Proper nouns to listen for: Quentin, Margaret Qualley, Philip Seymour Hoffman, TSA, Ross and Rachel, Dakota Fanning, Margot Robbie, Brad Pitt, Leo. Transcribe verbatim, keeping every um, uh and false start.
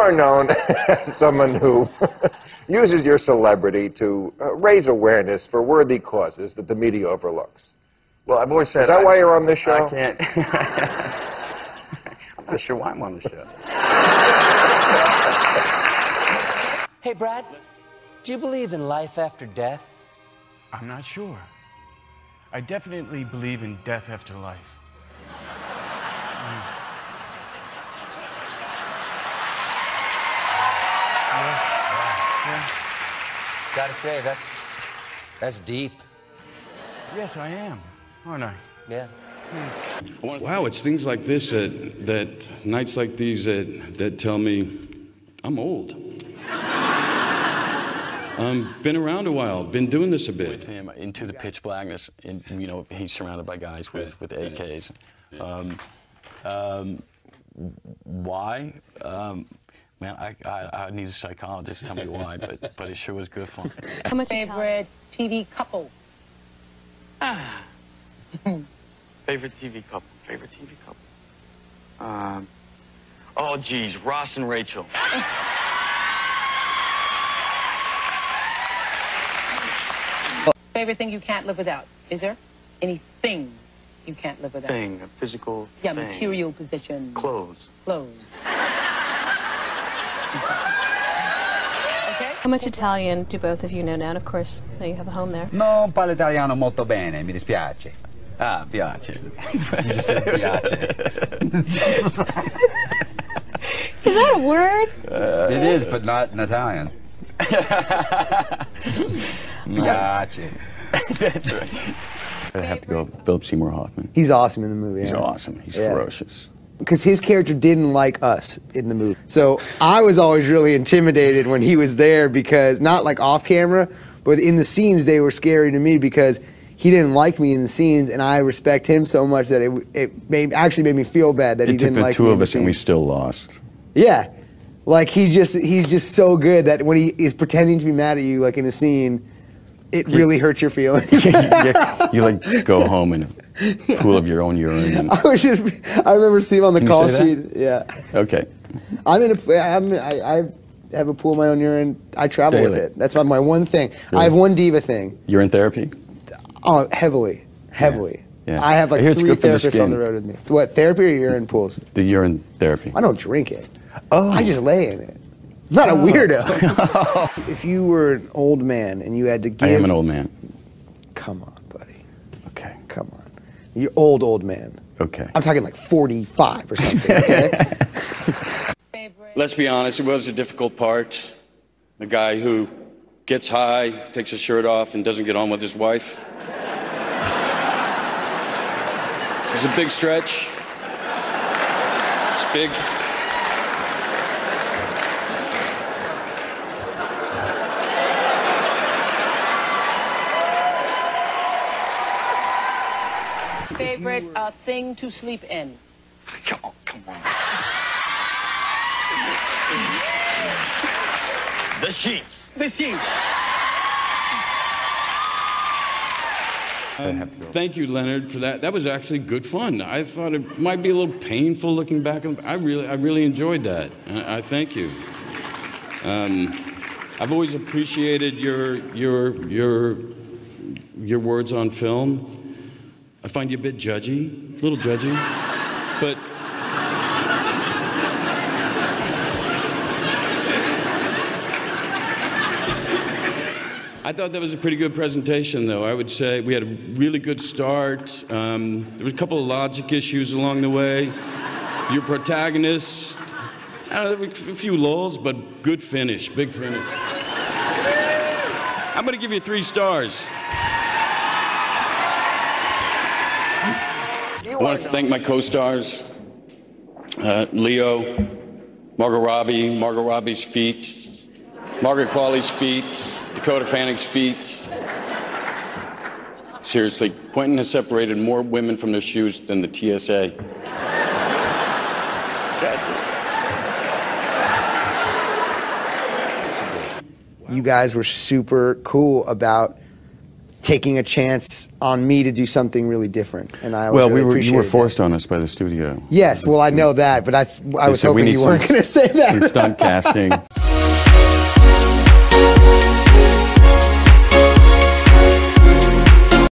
are known as someone who uses your celebrity to uh, raise awareness for worthy causes that the media overlooks. Well, I've always said... Is that I, why you're on this show? I can't... I'm not sure why I'm on the show. Hey, Brad, do you believe in life after death? I'm not sure. I definitely believe in death after life. Gotta say, that's... that's deep. Yes, I am, aren't I? Yeah. Mm. Wow, it's things like this that, that nights like these that, that tell me I'm old. Um, been around a while, been doing this a bit. With him into the pitch blackness, and, you know, he's surrounded by guys with, with A Ks. Um, um, why? Um, Man, I, I, I need a psychologist to tell me why, but, but it sure was good fun. How much favorite T V couple? Ah. Favorite T V couple, favorite T V couple. Um, oh, geez, Ross and Rachel. Favorite thing you can't live without? Is there anything you can't live without? Thing, a physical Yeah, thing. Material possession. Clothes. Clothes. Okay. How much Italian do both of you know now? And of course, now you have a home there. Non parlo italiano molto bene, mi dispiace. Ah, piace. You just said piace. Is that a word? Uh, it is, but not in Italian. Piace. That's right. I have to go with Philip Seymour Hoffman. He's awesome in the movie. He's yeah. awesome. He's yeah. ferocious. Because his character didn't like us in the movie. So I was always really intimidated when he was there because, not like off camera, but in the scenes they were scary to me because he didn't like me in the scenes and I respect him so much that it, it made, actually made me feel bad that he didn't like me. It took the two of us and we still lost. Yeah. Like he just, he's just so good that when he is pretending to be mad at you like in a scene, it really hurts your feelings. you, you, you like go home and... pool of your own urine. I was just—I remember seeing on the Can call sheet. Yeah. Okay. I'm in a. I'm, I, I have a pool of my own urine. I travel Daily. with it. That's my one thing. Really? I have one diva thing. You're in therapy? Oh, heavily, heavily. Yeah. yeah. I have like I three therapists the on the road with me. What therapy or urine pools? The urine therapy. I don't drink it. Oh. I just lay in it. I'm not oh. a weirdo. If you were an old man and you had to give, I am an old man. Come on, buddy. Okay. Come on. You're old, old man. Okay. I'm talking like forty-five or something, okay? Let's be honest, it was a difficult part. The guy who gets high, takes his shirt off, and doesn't get on with his wife. It's a big stretch. It's big. Favorite uh, thing to sleep in? Come on, come on. The sheets. The sheets. Um, thank you, Leonard, for that. That was actually good fun. I thought it might be a little painful looking back. I really, I really enjoyed that. I, I thank you. Um, I've always appreciated your, your, your, your words on film. I find you a bit judgy, a little judgy, but I thought that was a pretty good presentation, though. I would say we had a really good start. Um, there were a couple of logic issues along the way. Your protagonist, I don't know, a few lulls, but good finish, big finish. I'm gonna give you three stars. I want to thank my co-stars, uh, Leo, Margot Robbie, Margot Robbie's feet, Margaret Qualley's feet, Dakota Fanning's feet. Seriously, Quentin has separated more women from their shoes than the T S A. You guys were super cool about taking a chance on me to do something really different. And I well, really we were you were forced that. on us by the studio. Yes, well I know that, but that's I was hoping we need you weren't going to say that. Some stunt casting.